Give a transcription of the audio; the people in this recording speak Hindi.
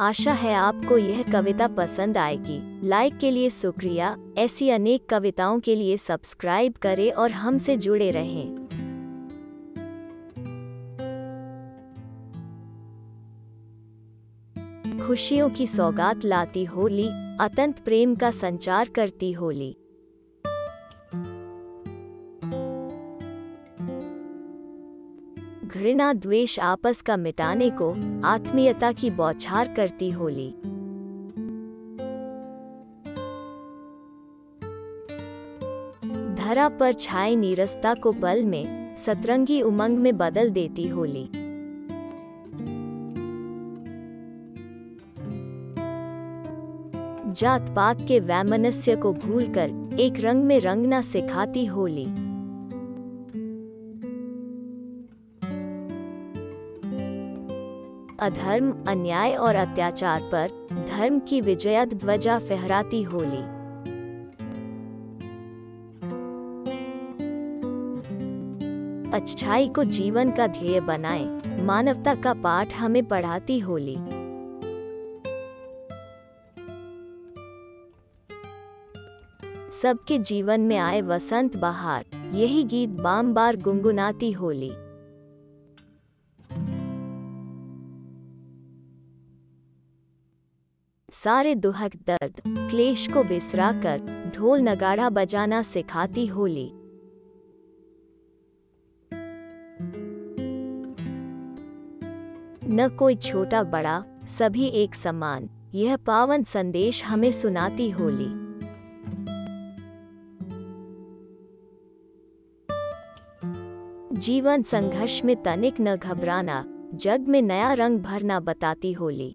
आशा है आपको यह कविता पसंद आएगी। लाइक के लिए शुक्रिया। ऐसी अनेक कविताओं के लिए सब्सक्राइब करें और हमसे जुड़े रहें। खुशियों की सौगात लाती होली, अतंत प्रेम का संचार करती होली। घृणा द्वेष आपस का मिटाने को आत्मीयता की बौछार करती होली। धरा पर छाए नीरसता को पल में सतरंगी उमंग में बदल देती होली। जात पात के वैमनस्य को भूलकर एक रंग में रंगना सिखाती होली। अधर्म अन्याय और अत्याचार पर धर्म की विजय ध्वजा फहराती होली। अच्छाई को जीवन का ध्येय बनाएं, मानवता का पाठ हमें पढ़ाती होली। सबके जीवन में आए वसंत बहार, यही गीत बार-बार गुनगुनाती होली। सारे दुख दर्द क्लेश को बिसरा कर ढोल नगाड़ा बजाना सिखाती होली। न कोई छोटा बड़ा, सभी एक समान, यह पावन संदेश हमें सुनाती होली। जीवन संघर्ष में तनिक न घबराना, जग में नया रंग भरना बताती होली।